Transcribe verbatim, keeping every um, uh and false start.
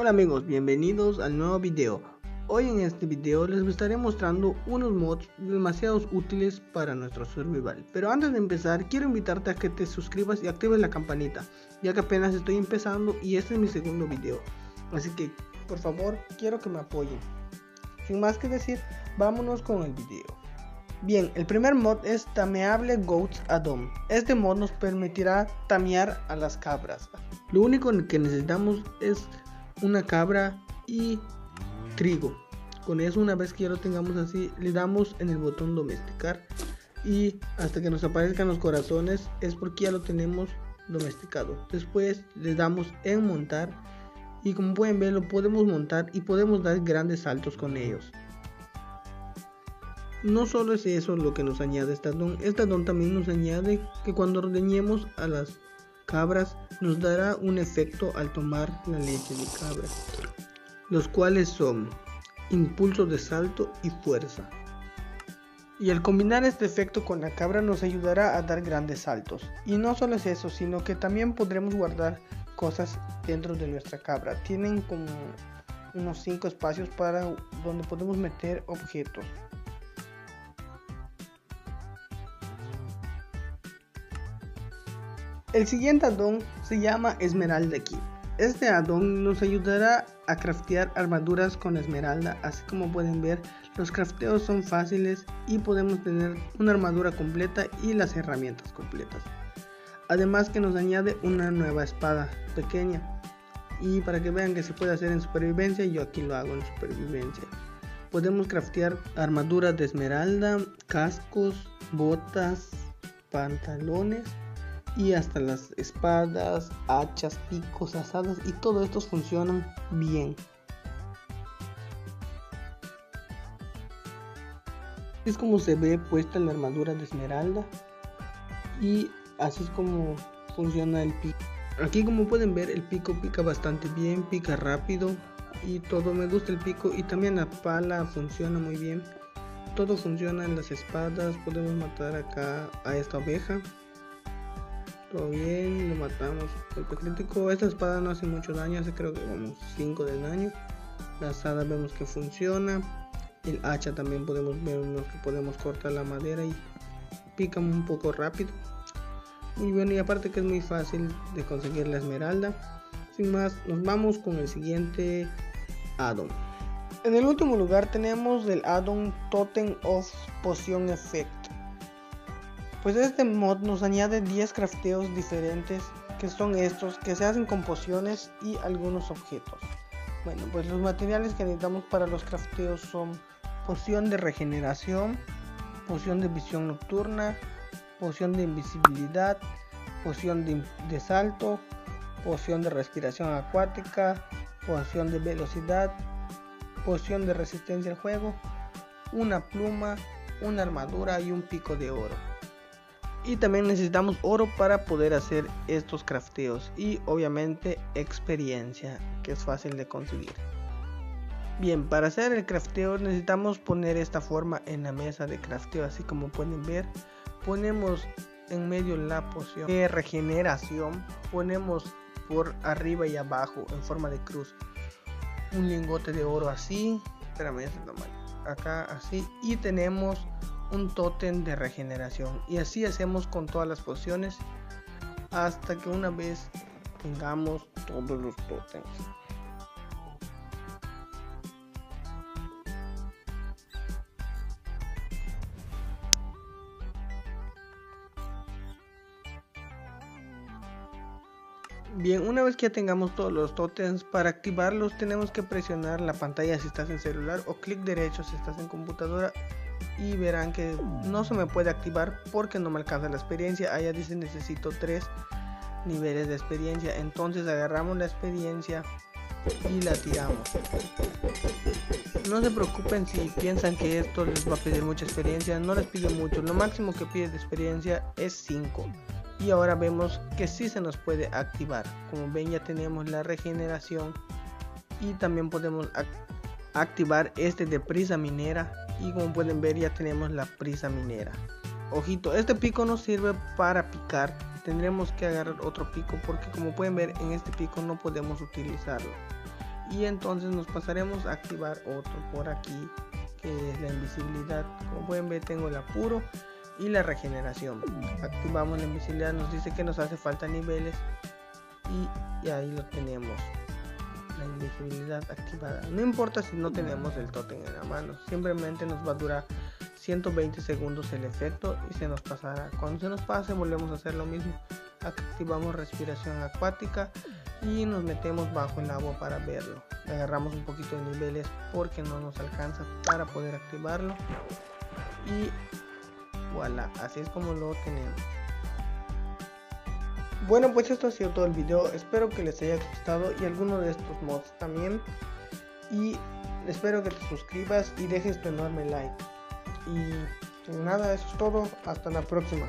Hola amigos, bienvenidos al nuevo video. Hoy en este video les estaré mostrando unos mods demasiado útiles para nuestro survival. Pero antes de empezar quiero invitarte a que te suscribas y actives la campanita, ya que apenas estoy empezando y este es mi segundo video. Así que por favor quiero que me apoyen. Sin más que decir, vámonos con el video. Bien, el primer mod es Tameable Goats Addon. Este mod nos permitirá tamear a las cabras. Lo único que necesitamos es una cabra y trigo. Con eso, una vez que ya lo tengamos así, le damos en el botón domesticar y hasta que nos aparezcan los corazones es porque ya lo tenemos domesticado. Después le damos en montar y como pueden ver lo podemos montar y podemos dar grandes saltos con ellos. No solo es eso lo que nos añade este addon, este addon también nos añade que cuando ordeñemos a las cabras nos dará un efecto al tomar la leche de cabra, los cuales son impulsos de salto y fuerza. Y al combinar este efecto con la cabra nos ayudará a dar grandes saltos. Y no solo es eso, sino que también podremos guardar cosas dentro de nuestra cabra. Tienen como unos cinco espacios para donde podemos meter objetos. El siguiente addon se llama Esmeralda Kit. Este addon nos ayudará a craftear armaduras con esmeralda. Así como pueden ver, los crafteos son fáciles y podemos tener una armadura completa y las herramientas completas. Además que nos añade una nueva espada pequeña. Y para que vean que se puede hacer en supervivencia, yo aquí lo hago en supervivencia. Podemos craftear armaduras de esmeralda, cascos, botas, pantalones y hasta las espadas, hachas, picos, asadas, y todo estos funcionan bien. Es como se ve puesta la armadura de esmeralda y así es como funciona el pico. Aquí como pueden ver el pico pica bastante bien, pica rápido y todo. Me gusta el pico y también la pala funciona muy bien. Todo funciona en las espadas. Podemos matar acá a esta oveja. Todo bien, lo matamos, golpe crítico. Esta espada no hace mucho daño, hace creo que como cinco de daño. La asada vemos que funciona. El hacha también podemos ver que podemos cortar la madera y pica un poco rápido. Muy bien, y aparte que es muy fácil de conseguir la esmeralda. Sin más, nos vamos con el siguiente addon. En el último lugar tenemos el addon Totem of Potion Effect. Pues este mod nos añade diez crafteos diferentes, que son estos, que se hacen con pociones y algunos objetos. Bueno, pues los materiales que necesitamos para los crafteos son poción de regeneración, poción de visión nocturna, poción de invisibilidad, poción de, de salto, poción de respiración acuática, poción de velocidad, poción de resistencia al fuego, una pluma, una armadura y un pico de oro. Y también necesitamos oro para poder hacer estos crafteos y obviamente experiencia, que es fácil de conseguir. Bien, para hacer el crafteo necesitamos poner esta forma en la mesa de crafteo. Así como pueden ver, ponemos en medio la poción de regeneración, ponemos por arriba y abajo en forma de cruz un lingote de oro así, espérame, este tamaño, acá así, y tenemos un tótem de regeneración. Y así hacemos con todas las pociones hasta que una vez tengamos todos los tótems. Bien, una vez que ya tengamos todos los tótems, para activarlos tenemos que presionar la pantalla si estás en celular o clic derecho si estás en computadora. Y verán que no se me puede activar porque no me alcanza la experiencia. Allá dice necesito tres niveles de experiencia. Entonces agarramos la experiencia y la tiramos. No se preocupen si piensan que esto les va a pedir mucha experiencia. No les pide mucho. Lo máximo que pide de experiencia es cinco. Y ahora vemos que sí se nos puede activar. Como ven, ya tenemos la regeneración. Y también podemos act activar este de prisa minera. Y como pueden ver ya tenemos la prisa minera. Ojito, este pico no sirve para picar. Tendremos que agarrar otro pico porque como pueden ver en este pico no podemos utilizarlo. y entonces nos pasaremos a activar otro por aquí, que es la invisibilidad. Como pueden ver, tengo el apuro y la regeneración. Activamos la invisibilidad, nos dice que nos hace falta niveles y, y ahí lo tenemos, la invisibilidad activada. No importa si no tenemos el tótem en la mano, simplemente nos va a durar ciento veinte segundos el efecto y se nos pasará. Cuando se nos pase, volvemos a hacer lo mismo. Activamos respiración acuática y nos metemos bajo el agua para verlo. Agarramos un poquito de niveles porque no nos alcanza para poder activarlo y voilà, así es como lo tenemos. Bueno, pues esto ha sido todo el video, espero que les haya gustado y alguno de estos mods también, y espero que te suscribas y dejes tu enorme like. Y nada, eso es todo, hasta la próxima.